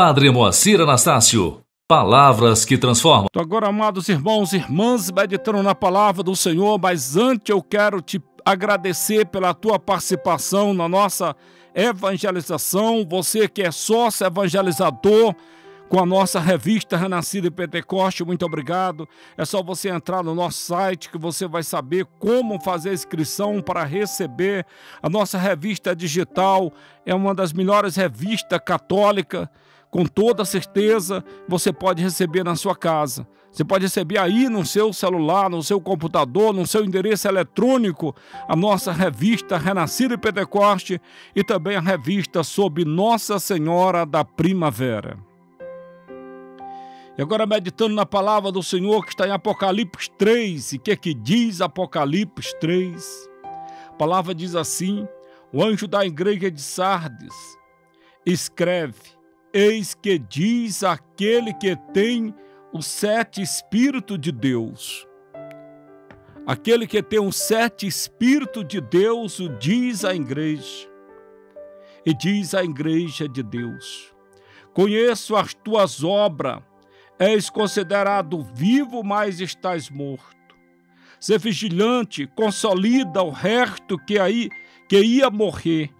Padre Moacir Anastácio, palavras que transformam. Agora, amados irmãos e irmãs, meditando na palavra do Senhor, mas antes eu quero te agradecer pela tua participação na nossa evangelização. Você que é sócio evangelizador com a nossa revista Renascido em Pentecostes, muito obrigado. É só você entrar no nosso site que você vai saber como fazer a inscrição para receber a nossa revista digital. É uma das melhores revistas católicas. Com toda certeza, você pode receber na sua casa. Você pode receber aí no seu celular, no seu computador, no seu endereço eletrônico, a nossa revista Renascido em Pentecostes e também a revista Sob Nossa Senhora da Primavera. E agora, meditando na palavra do Senhor que está em Apocalipse 3. E o que é que diz Apocalipse 3? A palavra diz assim: o anjo da igreja de Sardes escreve: eis que diz aquele que tem os sete Espíritos de Deus. Aquele que tem os sete Espíritos de Deus o diz à igreja. E diz à igreja de Deus: conheço as tuas obras, és considerado vivo, mas estás morto. Ser vigilante, consolida o resto que ia morrer,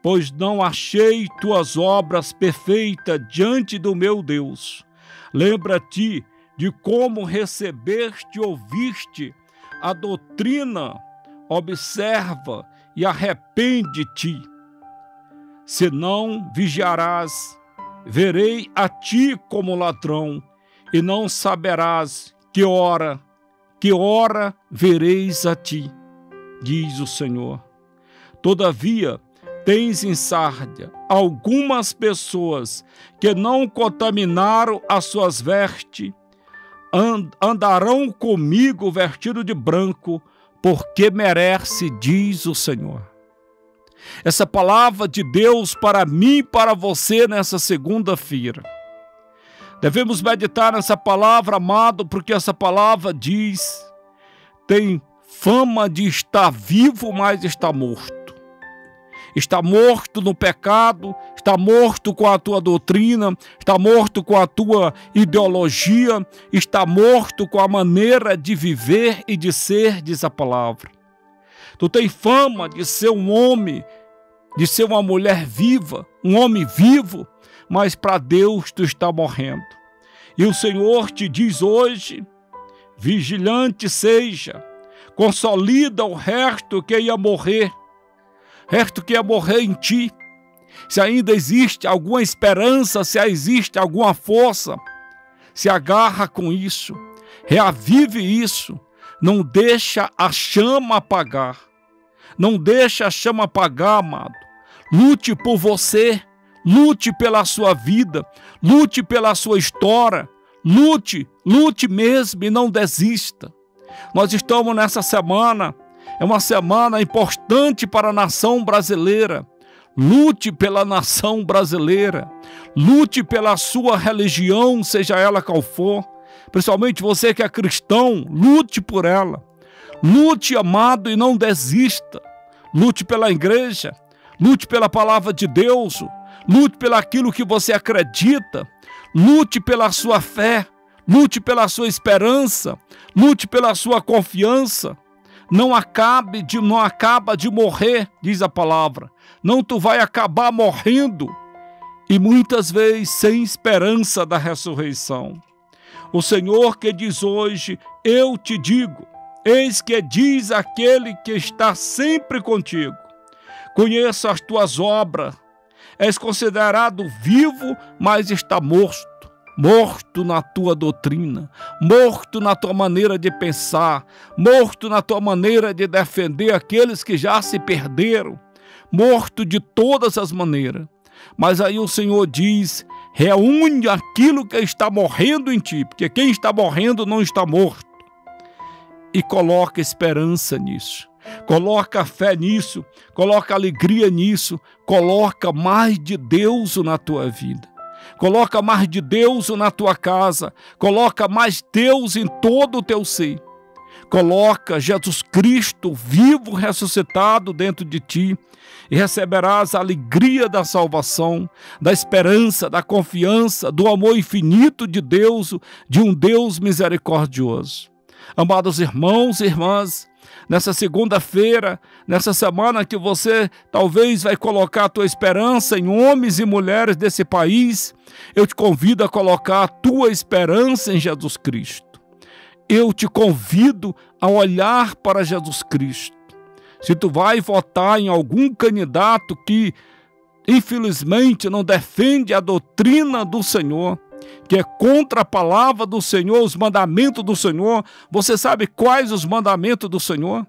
pois não achei tuas obras perfeitas diante do meu Deus. Lembra-te de como recebeste e ouviste a doutrina, observa e arrepende-te. Se não vigiarás, verei a ti como ladrão, e não saberás que hora vereis a ti, diz o Senhor. Todavia, tens em Sardes algumas pessoas que não contaminaram as suas vestes, andarão comigo vestido de branco, porque merece, diz o Senhor. Essa palavra de Deus para mim e para você nessa segunda-feira. Devemos meditar nessa palavra, amado, porque essa palavra diz: tem fama de estar vivo, mas está morto. Está morto no pecado, está morto com a tua doutrina, está morto com a tua ideologia, está morto com a maneira de viver e de ser, diz a palavra. Tu tem fama de ser um homem, de ser uma mulher viva, um homem vivo, mas para Deus tu está morrendo. E o Senhor te diz hoje: vigilante seja, consolida o resto que ia morrer. Resto que é morrer em ti. Se ainda existe alguma esperança, se existe alguma força, se agarra com isso, reavive isso, não deixa a chama apagar, não deixa a chama apagar, amado. Lute por você, lute pela sua vida, lute pela sua história, lute mesmo e não desista. Nós estamos nessa semana, é uma semana importante para a nação brasileira. Lute pela nação brasileira. Lute pela sua religião, seja ela qual for. Principalmente você que é cristão, lute por ela. Lute, amado, e não desista. Lute pela igreja. Lute pela palavra de Deus. Lute pelo aquilo que você acredita. Lute pela sua fé. Lute pela sua esperança. Lute pela sua confiança. Não acaba de morrer, diz a palavra. Não, tu vai acabar morrendo, e muitas vezes sem esperança da ressurreição. O Senhor que diz hoje: eu te digo, eis que diz aquele que está sempre contigo. Conheço as tuas obras, és considerado vivo, mas está morto. Morto na tua doutrina, morto na tua maneira de pensar, morto na tua maneira de defender aqueles que já se perderam, morto de todas as maneiras. Mas aí o Senhor diz: reúne aquilo que está morrendo em ti, porque quem está morrendo não está morto. E coloca esperança nisso, coloca fé nisso, coloca alegria nisso, coloca mais de Deus na tua vida. Coloca mais de Deus na tua casa, coloca mais Deus em todo o teu ser. Coloca Jesus Cristo vivo, ressuscitado dentro de ti e receberás a alegria da salvação, da esperança, da confiança, do amor infinito de Deus, de um Deus misericordioso. Amados irmãos e irmãs, nessa segunda-feira, nessa semana que você talvez vai colocar a tua esperança em homens e mulheres desse país, eu te convido a colocar a tua esperança em Jesus Cristo. Eu te convido a olhar para Jesus Cristo. Se tu vai votar em algum candidato que, infelizmente, não defende a doutrina do Senhor, que é contra a palavra do Senhor, os mandamentos do Senhor. Você sabe quais os mandamentos do Senhor?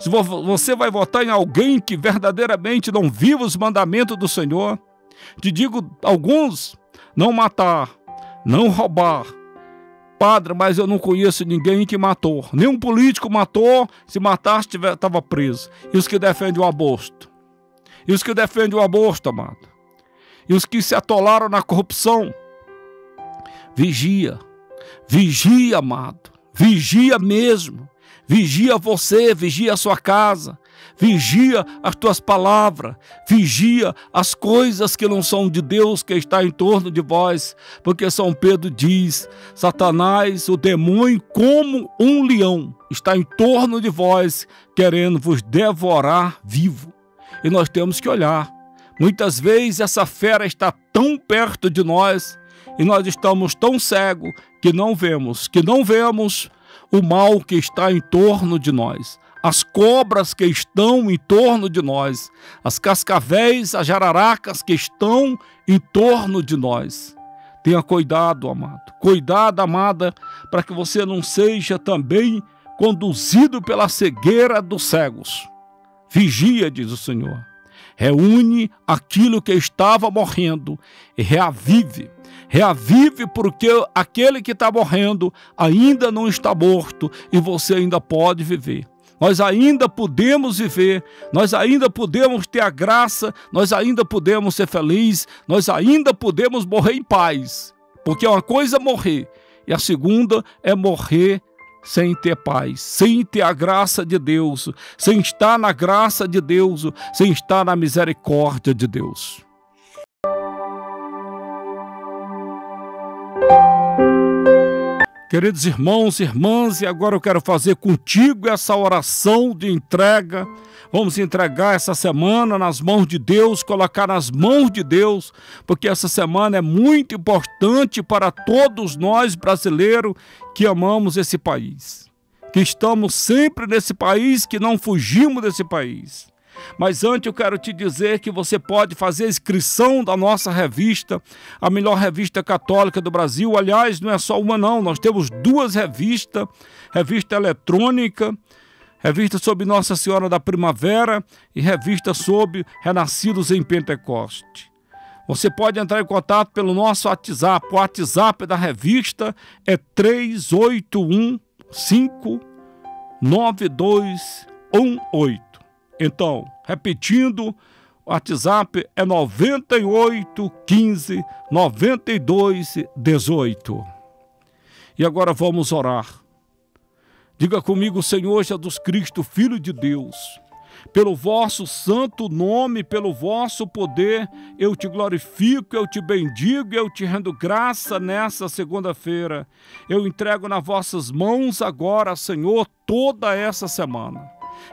Se você vai votar em alguém que verdadeiramente não vive os mandamentos do Senhor, te digo alguns: não matar, não roubar. Padre, mas eu não conheço ninguém que matou. Nenhum político matou. Se matasse, estava preso. E os que defendem o aborto? E os que defendem o aborto, amado? E os que se atolaram na corrupção? Vigia, vigia, amado, vigia mesmo, vigia você, vigia a sua casa, vigia as tuas palavras, vigia as coisas que não são de Deus que está em torno de vós, porque São Pedro diz, Satanás, o demônio, como um leão, está em torno de vós, querendo vos devorar vivo. E nós temos que olhar. Muitas vezes essa fera está tão perto de nós, e nós estamos tão cegos que não vemos o mal que está em torno de nós, as cobras que estão em torno de nós, as cascavéis, as jararacas que estão em torno de nós. Tenha cuidado, amado, cuidado, amada, para que você não seja também conduzido pela cegueira dos cegos. Vigia, diz o Senhor. Reúne aquilo que estava morrendo e reavive. Reavive, porque aquele que está morrendo ainda não está morto e você ainda pode viver. Nós ainda podemos viver, nós ainda podemos ter a graça, nós ainda podemos ser felizes, nós ainda podemos morrer em paz. Porque uma coisa é morrer e a segunda é morrer sem ter paz, sem ter a graça de Deus, sem estar na graça de Deus, sem estar na misericórdia de Deus. Queridos irmãos e irmãs, e agora eu quero fazer contigo essa oração de entrega. Vamos entregar essa semana nas mãos de Deus, colocar nas mãos de Deus, porque essa semana é muito importante para todos nós brasileiros que amamos esse país, que estamos sempre nesse país, que não fugimos desse país. Mas antes eu quero te dizer que você pode fazer a inscrição da nossa revista, a melhor revista católica do Brasil. Aliás, não é só uma não, nós temos duas revistas, revista eletrônica, revista sobre Nossa Senhora da Primavera e revista sobre Renascidos em Pentecostes. Você pode entrar em contato pelo nosso WhatsApp, o WhatsApp da revista é 38159218. Então, repetindo, o WhatsApp é 98159218. E agora vamos orar. Diga comigo, Senhor Jesus Cristo, Filho de Deus, pelo vosso santo nome, pelo vosso poder, eu te glorifico, eu te bendigo, eu te rendo graça nessa segunda-feira. Eu entrego nas vossas mãos agora, Senhor, toda essa semana.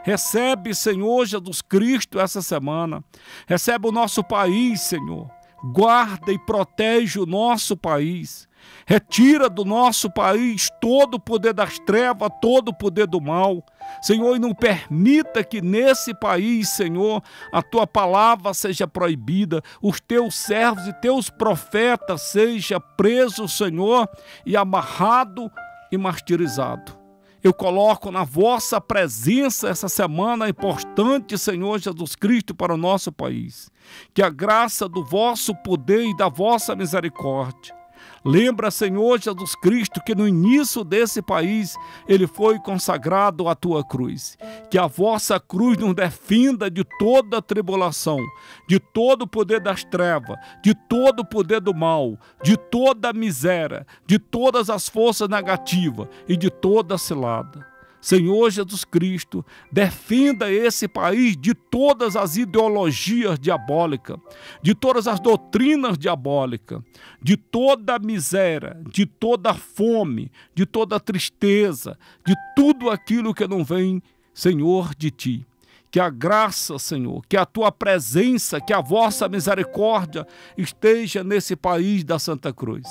Recebe, Senhor Jesus Cristo, essa semana. Recebe o nosso país, Senhor. Guarda e protege o nosso país. Retira do nosso país todo o poder das trevas, todo o poder do mal. Senhor, e não permita que nesse país, Senhor, a tua palavra seja proibida, os teus servos e teus profetas sejam presos, Senhor, e amarrado e martirizado. Eu coloco na vossa presença essa semana importante, Senhor Jesus Cristo, para o nosso país. Que a graça do vosso poder e da vossa misericórdia. Lembra, Senhor Jesus Cristo, que no início desse país ele foi consagrado à tua cruz. Que a vossa cruz nos defenda de toda a tribulação, de todo o poder das trevas, de todo o poder do mal, de toda a miséria, de todas as forças negativas e de toda a cilada. Senhor Jesus Cristo, defenda esse país de todas as ideologias diabólicas, de todas as doutrinas diabólicas, de toda a miséria, de toda a fome, de toda a tristeza, de tudo aquilo que não vem, Senhor, de Ti. Que a graça, Senhor, que a Tua presença, que a vossa misericórdia esteja nesse país da Santa Cruz.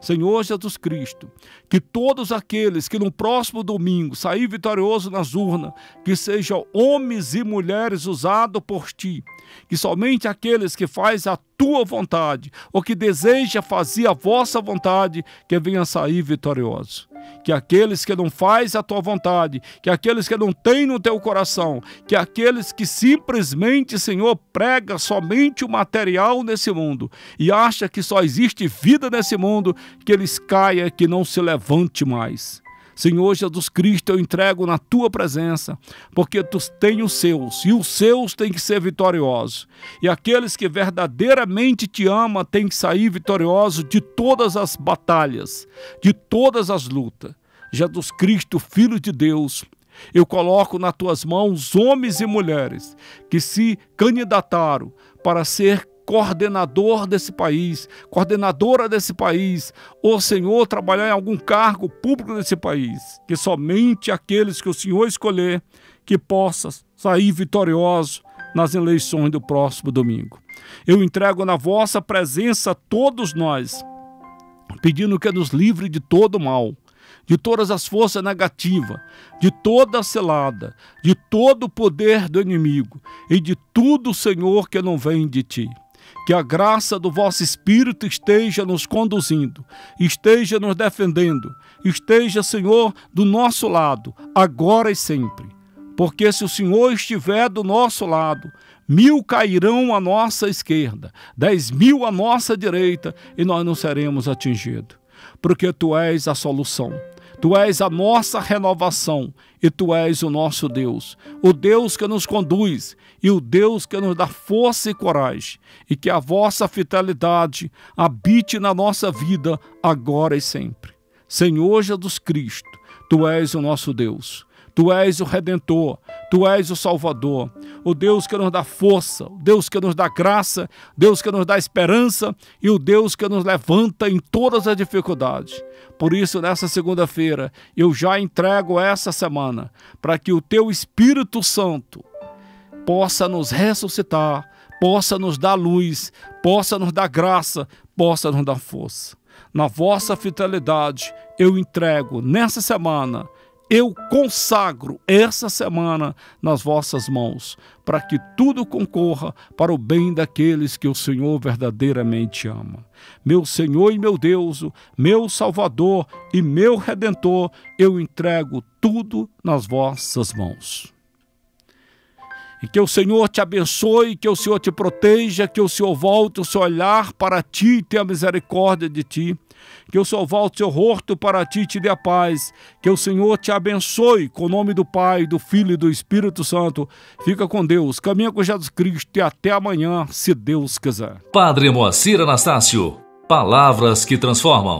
Senhor Jesus Cristo, que todos aqueles que no próximo domingo saírem vitoriosos nas urnas, que sejam homens e mulheres usados por Ti, que somente aqueles que fazem a Tua vontade, ou que desejam fazer a vossa vontade, que venham sair vitoriosos. Que aqueles que não fazem a Tua vontade, que aqueles que não têm no Teu coração, que aqueles que simplesmente, Senhor, prega somente o material nesse mundo e acha que só existe vida nesse mundo, que eles caia, que não se levante mais. Senhor Jesus Cristo, eu entrego na Tua presença, porque Tu tens os seus, e os seus têm que ser vitoriosos. E aqueles que verdadeiramente Te amam têm que sair vitoriosos de todas as batalhas, de todas as lutas. Jesus Cristo, Filho de Deus, eu coloco nas Tuas mãos homens e mulheres que se candidataram para ser coordenador desse país, coordenadora desse país, ou, Senhor, trabalhar em algum cargo público desse país, que somente aqueles que o Senhor escolher, que possa sair vitorioso nas eleições do próximo domingo. Eu entrego na vossa presença todos nós, pedindo que nos livre de todo mal, de todas as forças negativas, de toda a selada, de todo o poder do inimigo e de tudo, Senhor, que não vem de Ti. Que a graça do vosso Espírito esteja nos conduzindo, esteja nos defendendo, esteja, Senhor, do nosso lado, agora e sempre. Porque se o Senhor estiver do nosso lado, 1000 cairão à nossa esquerda, 10.000 à nossa direita, e nós não seremos atingidos. Porque Tu és a solução. Tu és a nossa renovação e Tu és o nosso Deus, o Deus que nos conduz e o Deus que nos dá força e coragem, e que a vossa fidelidade habite na nossa vida agora e sempre. Senhor Jesus Cristo, Tu és o nosso Deus, Tu és o Redentor, Tu és o Salvador, o Deus que nos dá força, o Deus que nos dá graça, o Deus que nos dá esperança e o Deus que nos levanta em todas as dificuldades. Por isso, nessa segunda-feira, eu já entrego essa semana para que o Teu Espírito Santo possa nos ressuscitar, possa nos dar luz, possa nos dar graça, possa nos dar força. Na vossa fidelidade, eu entrego nessa semana. Eu consagro essa semana nas vossas mãos, para que tudo concorra para o bem daqueles que o Senhor verdadeiramente ama. Meu Senhor e meu Deus, meu Salvador e meu Redentor, eu entrego tudo nas vossas mãos. E que o Senhor te abençoe, que o Senhor te proteja, que o Senhor volte o seu olhar para ti e tenha misericórdia de ti. Que o Senhor volte o seu rosto para ti e te dê a paz. Que o Senhor te abençoe, com o nome do Pai, do Filho e do Espírito Santo. Fica com Deus, caminha com Jesus Cristo e até amanhã, se Deus quiser. Padre Moacir Anastácio, palavras que transformam.